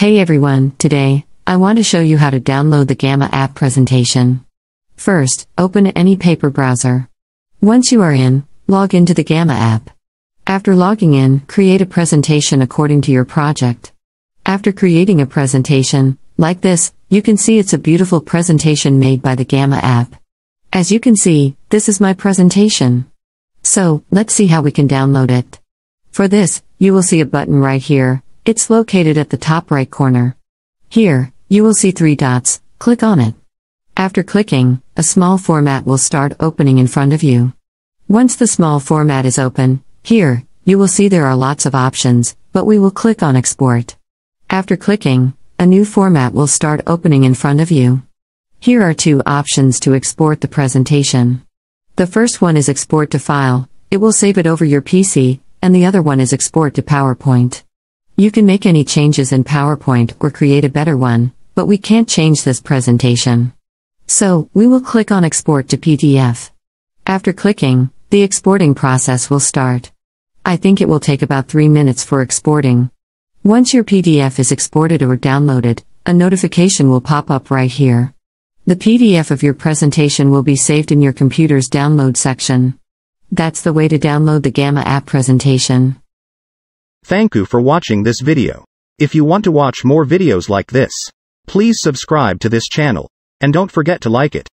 Hey everyone, today, I want to show you how to download the Gamma app presentation. First, open any paper browser. Once you are in, log into the Gamma app. After logging in, create a presentation according to your project. After creating a presentation, like this, you can see it's a beautiful presentation made by the Gamma app. As you can see, this is my presentation. So, let's see how we can download it. For this, you will see a button right here. It's located at the top right corner. Here, you will see three dots, click on it. After clicking, a small format will start opening in front of you. Once the small format is open, here, you will see there are lots of options, but we will click on Export. After clicking, a new format will start opening in front of you. Here are two options to export the presentation. The first one is Export to File, it will save it over your PC, and the other one is Export to PowerPoint. You can make any changes in PowerPoint or create a better one, but we can't change this presentation. So, we will click on Export to PDF. After clicking, the exporting process will start. I think it will take about 3 minutes for exporting. Once your PDF is exported or downloaded, a notification will pop up right here. The PDF of your presentation will be saved in your computer's download section. That's the way to download the Gamma app presentation. Thank you for watching this video. If you want to watch more videos like this, please subscribe to this channel, and don't forget to like it.